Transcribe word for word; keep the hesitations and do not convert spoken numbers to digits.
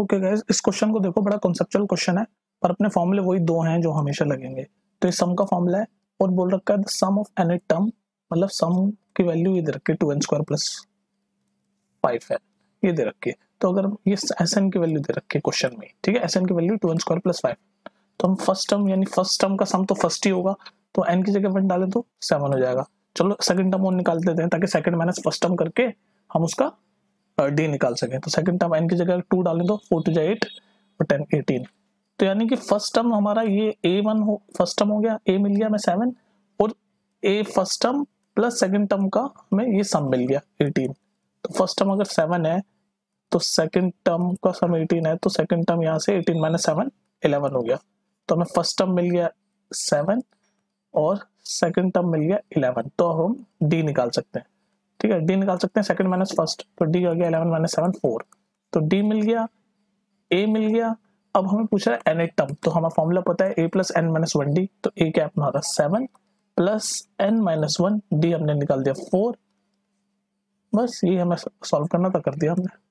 Okay guys, इस question को देखो, बड़ा कॉन्सेप्चुअल क्वेश्चन है पर अपने फॉर्मूले वही दो हैं जो हमेशा लगेंगे। तो ये सम का फॉर्मूला है और बोल रखा है the sum of any term, मतलब सम की वैल्यू ये दे रखी है two N square plus five है, ये दे रखी है। तो अगर ये एस एन की वैल्यू दे रखी है क्वेश्चन में, ठीक है, एस एन की value two N square plus five, तो हम फर्स्ट टर्म यानी फर्स्ट टर्म का सम तो फर्स्ट ही होगा, तो एन की जगह वन डालें तो सेवन हो जाएगा। चलो सेकंड टर्म और निकाल देते हैं ताकि सेकंड माइनस फर्स्ट टर्म करके हम उसका डी निकाल सकें। तो सेकंड टर्म एन की जगह टू डालें तो फोर टू जा एट और टेन एटीन, तो यानी कि फर्स्ट टर्म हमारा ये ए वन हो, फर्स्ट टर्म हो गया, ए मिल गया हमें सेवन, और A first term plus second term का हमें ये सम मिल गया एटीन। तो फर्स्ट टर्म अगर सेवन है तो सेकेंड टर्म का सम एटीन है, तो सेकेंड टर्म यहाँ से एटीन माइनस सेवन इलेवन हो गया। तो हमें फर्स्ट टर्म मिल गया सेवन और सेकंड टर्म मिल गया इलेवन, तो हम डी निकाल सकते हैं, ठीक है, डी निकाल सकते हैं सेकंड माइनस फर्स्ट। तो डी हो गया इलेवन माइनस सेवन फोर, तो डी मिल गया, ए मिल गया। अब हमें पूछ रहा है एन एट टर्म, तो हमारा फॉर्मूला पता है A plus N minus one D, तो ए क्या अपना seven plus N minus one D हमने निकाल दिया फोर, बस ये हमें सॉल्व करना था, कर दिया हमने।